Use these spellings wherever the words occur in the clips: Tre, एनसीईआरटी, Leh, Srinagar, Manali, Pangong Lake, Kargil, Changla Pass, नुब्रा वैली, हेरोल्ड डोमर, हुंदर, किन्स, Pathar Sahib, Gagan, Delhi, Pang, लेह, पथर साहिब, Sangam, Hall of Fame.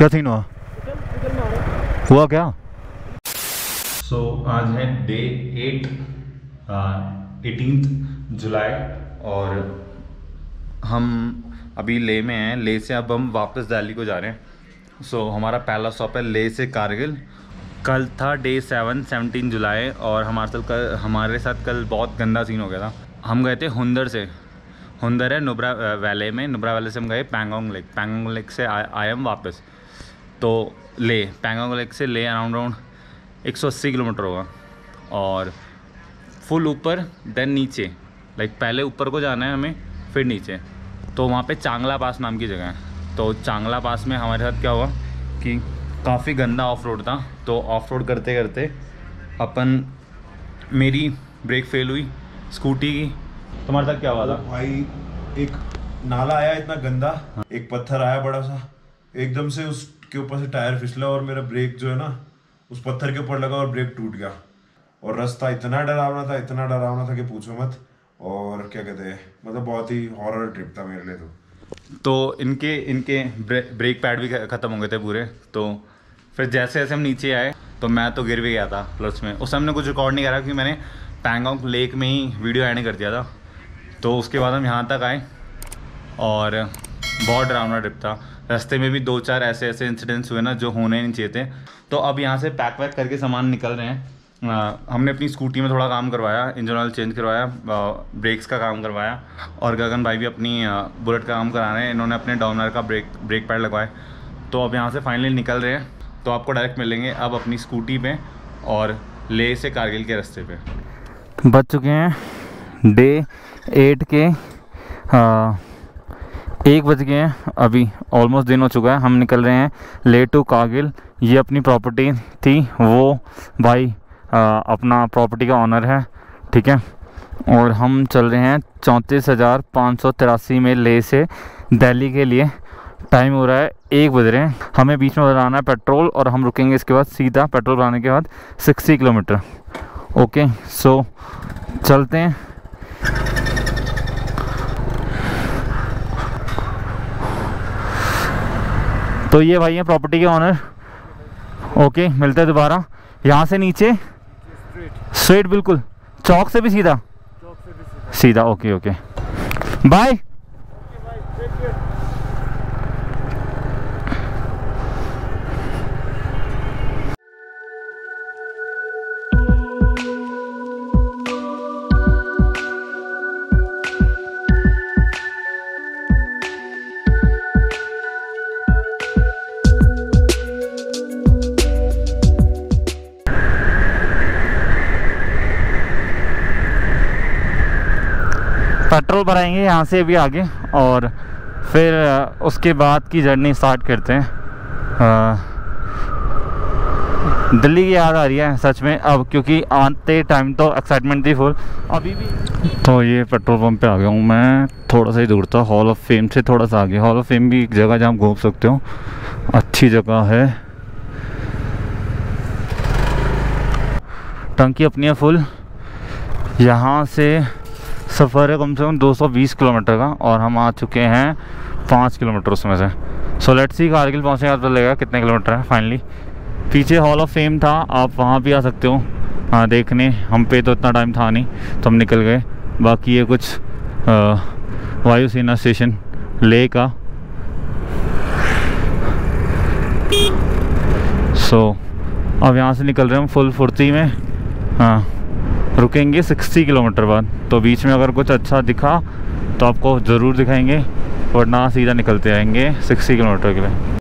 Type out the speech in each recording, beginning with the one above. क्या सीन हुआ हुआ क्या? सो आज है डे 8, 18 जुलाई और हम अभी लेह में हैं। लेह से अब हम वापस दिल्ली को जा रहे हैं। सो हमारा पहला स्टॉप है लेह से कारगिल। कल था डे 7, 17 जुलाई और हमारे साथ कल बहुत गंदा सीन हो गया था। हम गए थे हुंदर से, हुंदर है नुब्रा वैली में, नुब्रा वैली से हम गए पैंगोंग लेक, पैंगोंग लेक से आए हम वापस तो ले, पैंगोंग लेक से ले अराउंड 180 किलोमीटर होगा और फुल ऊपर देन नीचे, लाइक पहले ऊपर को जाना है हमें फिर नीचे। तो वहाँ पे चांगला पास नाम की जगह है। तो चांगला पास में हमारे साथ क्या हुआ कि काफ़ी गंदा ऑफ रोड था। तो ऑफ रोड करते करते अपन मेरी ब्रेक फेल हुई स्कूटी की। तुम्हारे साथ क्या हुआ था भाई? एक नाला आया इतना गंदा, एक पत्थर आया बड़ा सा, एकदम से उसके ऊपर से टायर फिसला और मेरा ब्रेक जो है ना उस पत्थर के ऊपर लगा और ब्रेक टूट गया। और रास्ता इतना डरावना था, इतना डरावना था कि पूछो मत। और क्या कहते हैं, मतलब बहुत ही हॉरर ट्रिप था मेरे लिए। तो इनके ब्रेक पैड भी ख़त्म हो गए थे पूरे। तो फिर जैसे जैसे हम नीचे आए तो मैं तो गिर भी गया था प्लस में। उस समय हमने कुछ रिकॉर्ड नहीं करा क्योंकि मैंने पैंगोंग लेक में ही वीडियो ऐड कर दिया था। तो उसके बाद हम यहाँ तक आए और बहुत डरावना ट्रिप था। रास्ते में भी 2-4 ऐसे इंसिडेंट्स हुए ना जो होने नहीं चाहिए थे। तो अब यहाँ से पैक वैक करके सामान निकल रहे हैं। हमने अपनी स्कूटी में थोड़ा काम करवाया, इंजन ऑयल चेंज करवाया, ब्रेक्स का काम करवाया और गगन भाई भी अपनी बुलेट का काम करा रहे हैं। इन्होंने अपने डाउनर का ब्रेक पैड लगवाए। तो अब यहाँ से फाइनली निकल रहे हैं। तो आपको डायरेक्ट मिलेंगे अब अपनी स्कूटी पे और लेह से कारगिल के रास्ते पे। बच चुके हैं डे 8 के 1 बज गए हैं अभी, ऑलमोस्ट दिन हो चुका है। हम निकल रहे हैं लेह टू कारगिल। ये अपनी प्रॉपर्टी थी, वो भाई अपना प्रॉपर्टी का ऑनर है, ठीक है। और हम चल रहे हैं 34,583 में लेह से दिल्ली के लिए। टाइम हो रहा है 1 बज रहे हैं। हमें बीच में भराना है पेट्रोल और हम रुकेंगे इसके बाद सीधा पेट्रोल भराने के बाद 60 किलोमीटर। ओके सो चलते हैं। तो ये भाई हैं प्रॉपर्टी के ऑनर। ओके मिलते हैं दोबारा। यहाँ से नीचे स्ट्रेट, बिल्कुल चौक से भी सीधा, सीधा। Okay okay bye. पेट्रोल भराएंगे यहाँ से भी आगे और फिर उसके बाद की जर्नी स्टार्ट करते हैं। दिल्ली की याद आ रही है सच में अब, क्योंकि आते टाइम तो एक्साइटमेंट थी फुल, अभी भी। तो ये पेट्रोल पंप पे आ गया हूँ मैं, थोड़ा सा ही दूर था। हॉल ऑफ फेम से थोड़ा सा आगे। हॉल ऑफ फेम भी एक जगह जहाँ घूम सकते हो, अच्छी जगह है। टंकी अपनी है फुल। यहाँ से सफ़र है कम से कम 220 किलोमीटर का और हम आ चुके हैं 5 किलोमीटर उसमें से। सो लेट्स सी कारगिल पहुँचने का पता लगेगा कितने किलोमीटर है फाइनली। पीछे हॉल ऑफ फेम था, आप वहाँ भी आ सकते हो देखने। हम पे तो इतना टाइम था नहीं तो हम निकल गए। बाकी ये कुछ वायुसेना स्टेशन लेह का। सो अब यहाँ से निकल रहे हैं हम फुल फुर्ती में। हाँ रुकेंगे 60 किलोमीटर बाद। तो बीच में अगर कुछ अच्छा दिखा तो आपको ज़रूर दिखाएंगे वरना सीधा निकलते आएंगे 60 किलोमीटर के लिए।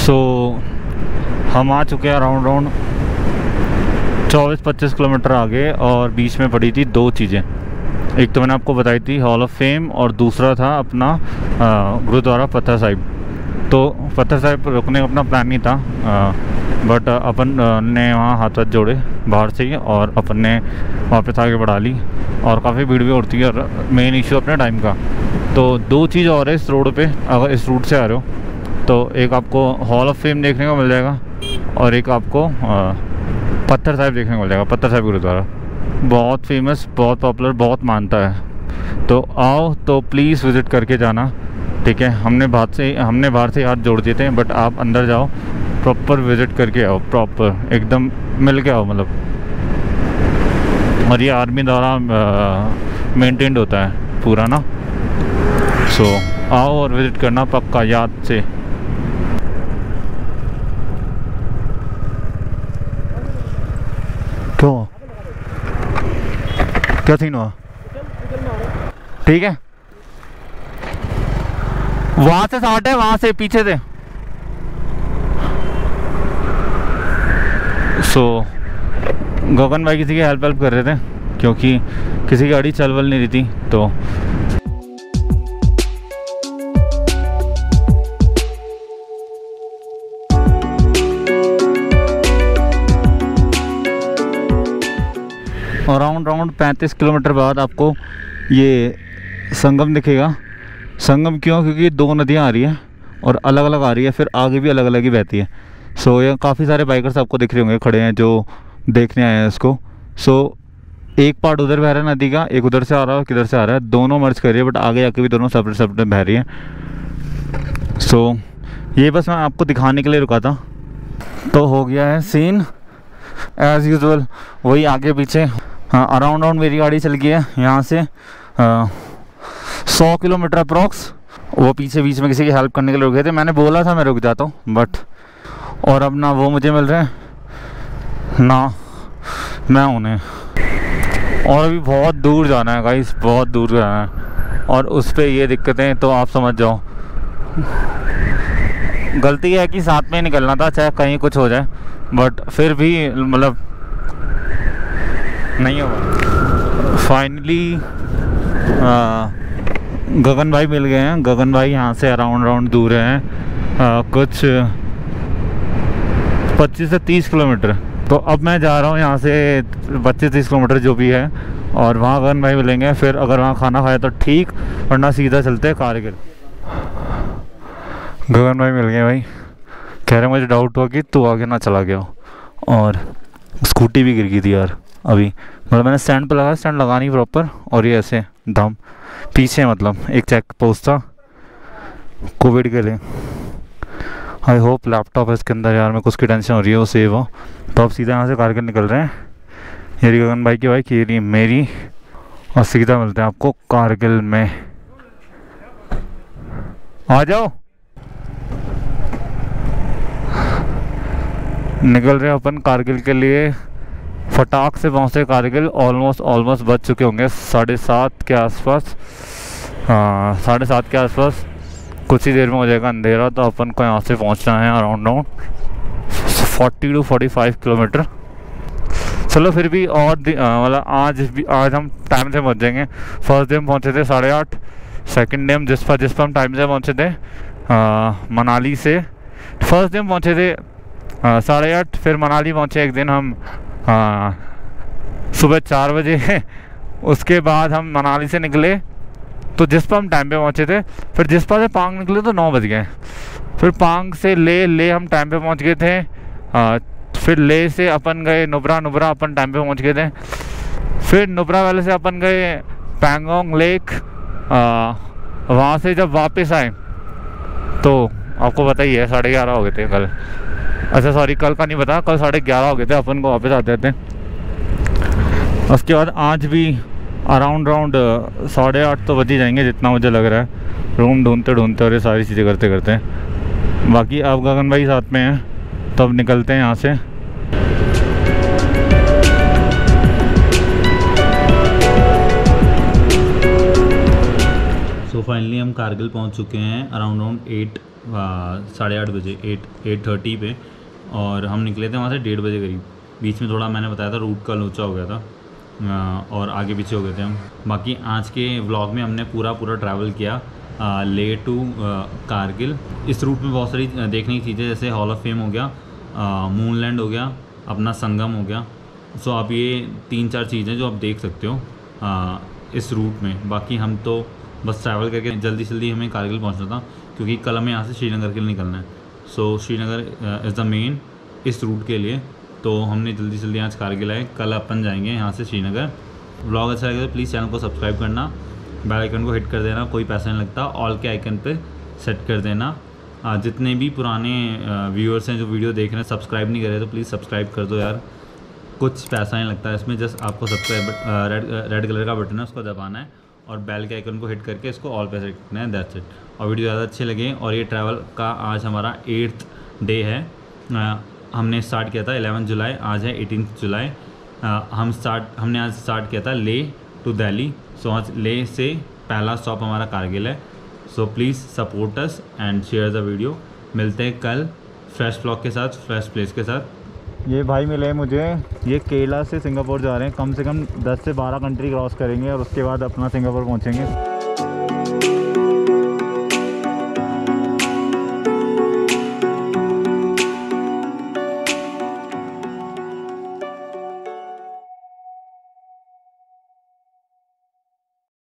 सो हम आ चुके हैं अराउंड 24-25 किलोमीटर आगे और बीच में पड़ी थी 2 चीज़ें। एक तो मैंने आपको बताई थी हॉल ऑफ फेम और दूसरा था अपना गुरुद्वारा पथर साहिब। तो पथर साहिब रुकने का अपना प्लान नहीं था बट अपन ने वहाँ हाथ जोड़े बाहर से और अपन ने वापस आगे बढ़ा ली और काफ़ी भीड़ भी उड़ती है और मेन इशू अपने टाइम का। तो 2 चीज़ और है इस रोड पे, अगर इस रूट से आ रहे हो तो एक आपको हॉल ऑफ फेम देखने को मिल जाएगा और एक आपको पत्थर साहिब देखने को मिल जाएगा। पत्थर साहिब गुरुद्वारा बहुत फेमस, बहुत पॉपुलर, बहुत मानता है। तो आओ तो प्लीज़ विज़िट करके जाना, ठीक है। हमने बाहर से हाथ जोड़ देते हैं, बट आप अंदर जाओ, प्रॉपर विज़िट करके आओ, प्रॉपर एकदम मिल के आओ मतलब। और ये आर्मी द्वारा मेंटेन्ड होता है पूरा ना, सो आओ और विज़िट करना पक्का याद से। तो क्या सीन हुआ, ठीक है। वहाँ से स्टार्ट है, वहाँ से पीछे से। सो गगन भाई किसी की हेल्प कर रहे थे क्योंकि किसी की गाड़ी चल नहीं रही थी। तो अराउंड 35 किलोमीटर बाद आपको ये संगम दिखेगा। संगम क्यों, क्योंकि दो नदियाँ आ रही हैं और अलग अलग आ रही है, फिर आगे भी अलग अलग ही बहती है। सो यहाँ काफ़ी सारे बाइकर्स आपको दिख रहे होंगे खड़े हैं जो देखने आए हैं इसको। सो एक पार्ट उधर बह रहा है नदी का, एक उधर से आ रहा है, किधर से आ रहा है, दोनों मर्ज कर रही है, बट आगे आके भी दोनों सेपरेट बह रही है। सो ये बस मैं आपको दिखाने के लिए रुका था। तो हो गया है सीन एज़ यूजल, वही आगे पीछे। हाँ, अराउंड मेरी गाड़ी चल गई है यहाँ से 100 किलोमीटर अप्रॉक्स। वो पीछे बीच में किसी की हेल्प करने के लिए रुके थे, मैंने बोला था मैं रुक जाता हूँ, बट और अब ना वो मुझे मिल रहे हैं ना मैं उन्हें। और अभी बहुत दूर जाना है गाइस, बहुत दूर जाना है, और उस पर ये दिक्कतें तो आप समझ जाओ। गलती है कि साथ में ही निकलना था, चाहे कहीं कुछ हो जाए, बट फिर भी मतलब नहीं होगा। फाइनली गगन भाई मिल गए हैं। गगन भाई यहाँ से अराउंड दूर हैं कुछ 25 से 30 किलोमीटर। तो अब मैं जा रहा हूँ यहाँ से 25-30 किलोमीटर जो भी है, और वहाँ गगन भाई मिलेंगे। फिर अगर वहाँ खाना खाया तो ठीक, वरना सीधा चलते हैं कारगिल। गगन भाई मिल गए भाई, कह रहे मुझे डाउट हुआ कि तू आगे ना चला गया हो, और स्कूटी भी गिर गई थी यार अभी, मतलब मैंने स्टैंड पर लगाया, स्टैंड लगा नहीं प्रॉपर, और ये ऐसे दम पीछे, मतलब एक चेक पोस्ट था कोविड के लिए। आई होप लैपटॉप है इसके अंदर, यार मेरे को उसकी टेंशन हो रही है, वो सेव हो। तो अब सीधा यहाँ से कारगिल निकल रहे हैं, ये गगन भाई की बाइक, ये रही मेरी, और सीधा मिलते हैं आपको कारगिल में। आ जाओ, निकल रहे हैं अपन कारगिल के लिए। फटाक से पहुँचे कारगिल, ऑलमोस्ट बज चुके होंगे 7:30 के आसपास। हाँ, 7:30 के आसपास कुछ ही देर में हो जाएगा अंधेरा। तो अपन को यहाँ से पहुँचना है अराउंड 40 to 45 किलोमीटर। चलो फिर भी, और मतलब आज हम टाइम से पहुँच जाएंगे। फर्स्ट डे हम पहुँचे थे 8:30, सेकेंड डे हम जिस पर हम टाइम से पहुँचे थे मनाली से। फर्स्ट डे हम पहुँचे थे 8:30, फिर मनाली पहुँचे एक दिन हम सुबह 4 बजे। उसके बाद हम मनाली से निकले, तो जिस पर हम टाइम पे पहुँचे थे। फिर जिस पर से पांग निकले तो 9 बज गए। फिर पांग से ले हम टाइम पे पहुँच गए थे। फिर ले से अपन गए नुब्रा अपन टाइम पे पहुँच गए थे। फिर नुब्रा वाले से अपन गए पैंगोंग लेक। वहाँ से जब वापस आए तो आपको पता ही है 11:30 हो गए थे कल। अच्छा सॉरी, कल का नहीं पता, कल 11:30 हो गए थे अपन को वापस आते थे। उसके बाद आज भी अराउंड 8:30 तो बज ही जाएंगे जितना मुझे लग रहा है, रूम ढूंढते ढूंढते और ये सारी चीज़ें करते करते। बाकी अब गगन भाई साथ में हैं, तो अब निकलते हैं यहाँ से। सो फाइनली हम कारगिल पहुँच चुके हैं अराउंड 8:30 बजे, 8:30 पे, और हम निकले थे वहाँ से 1:30 बजे करीब। बीच में थोड़ा मैंने बताया था रूट का लोचा हो गया था और आगे पीछे हो गए थे हम। बाकी आज के व्लॉग में हमने पूरा ट्रैवल किया लेह टू कारगिल। इस रूट में बहुत सारी देखने की चीज़ें, जैसे हॉल ऑफ फेम हो गया, मूनलैंड हो गया, अपना संगम हो गया। सो आप ये 3-4 चीज़ें जो आप देख सकते हो इस रूट में। बाकी हम तो बस ट्रैवल करके जल्दी हमें कारगिल पहुँचना था, क्योंकि कल हमें यहाँ से श्रीनगर के लिए निकलना है। So Srinagar is the main इस रूट के लिए। तो हमने जल्दी जल्दी आज कारगिल आए। कल अपन जाएंगे यहाँ से श्रीनगर। व्लॉग अच्छा लगेगा प्लीज़ चैनल को सब्सक्राइब करना, बेल आइकन को हिट कर देना, कोई पैसा नहीं लगता, ऑल के आइकन पे सेट कर देना। जितने भी पुराने व्यूअर्स हैं जो वीडियो देख रहे हैं सब्सक्राइब नहीं कर रहे तो प्लीज़ सब्सक्राइब कर दो यार, कुछ पैसा नहीं लगता इसमें। जस्ट आपको सब्सक्राइब रेड कलर का बटन है उसको दबाना है और बेल के आइकन को हिट करके इसको ऑल पे सेट करना है, दैट्स इट। और वीडियो ज़्यादा अच्छे लगे। और ये ट्रैवल का आज हमारा 8th डे है। हमने स्टार्ट किया था 11 जुलाई, आज है 18 जुलाई। हमने आज स्टार्ट किया था लेह टू दिल्ली। सो आज लेह से पहला स्टॉप हमारा कारगिल है। So please support us and share the video. मिलते हैं कल फ्रेश व्लॉग के साथ, फ्रेश प्लेस के साथ। ये भाई मिले मुझे, ये केरला से सिंगापुर जा रहे हैं। कम से कम 10 से 12 कंट्री क्रॉस करेंगे और उसके बाद अपना सिंगापुर पहुँचेंगे।